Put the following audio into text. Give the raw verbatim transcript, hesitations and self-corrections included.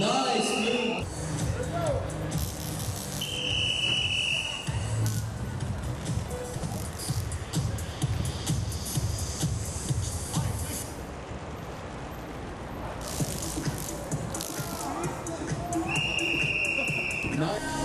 Nice move. Nice.